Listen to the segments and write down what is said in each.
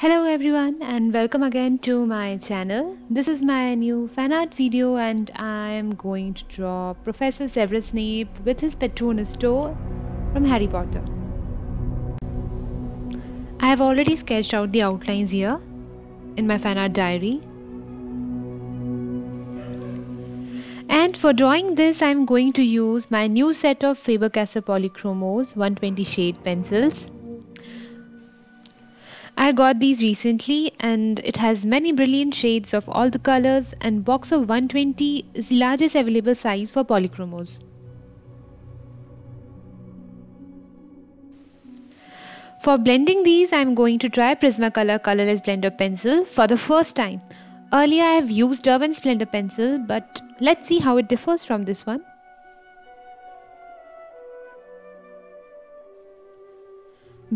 Hello everyone and welcome again to my channel. This is my new fan art video and I am going to draw Professor Severus Snape with his Patronus Toe from Harry Potter. I have already sketched out the outlines here in my fan art diary. And for drawing this I am going to use my new set of Faber-Castell Polychromos 120 shade pencils. I got these recently and it has many brilliant shades of all the colors, and box of 120 is the largest available size for Polychromos. For blending these, I am going to try Prismacolor colorless blender pencil for the first time. Earlier I have used Derwent's blender pencil, but let's see how it differs from this one.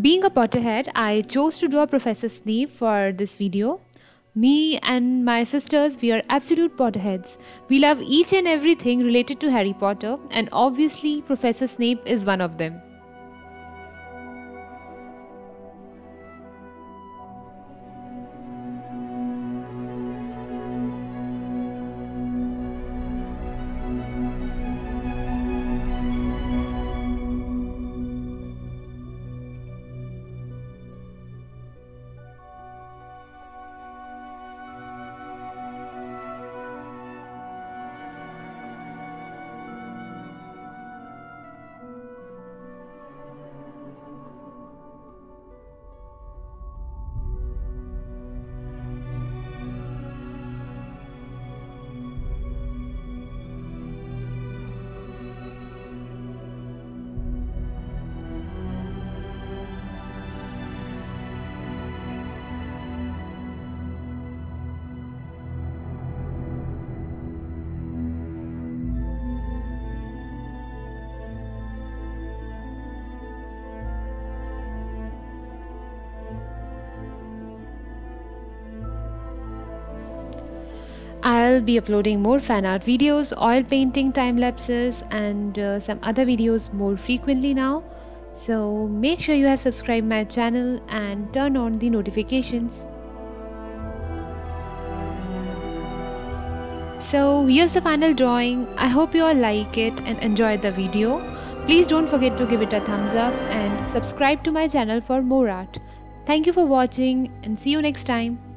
Being a Potterhead, I chose to draw Professor Snape for this video. Me and my sisters, we are absolute Potterheads. We love each and everything related to Harry Potter, and obviously Professor Snape is one of them. I'll be uploading more fan art videos, oil painting time lapses and some other videos more frequently now. So make sure you have subscribed my channel and turn on the notifications. So here's the final drawing. I hope you all like it and enjoyed the video. Please don't forget to give it a thumbs up and subscribe to my channel for more art. Thank you for watching and see you next time.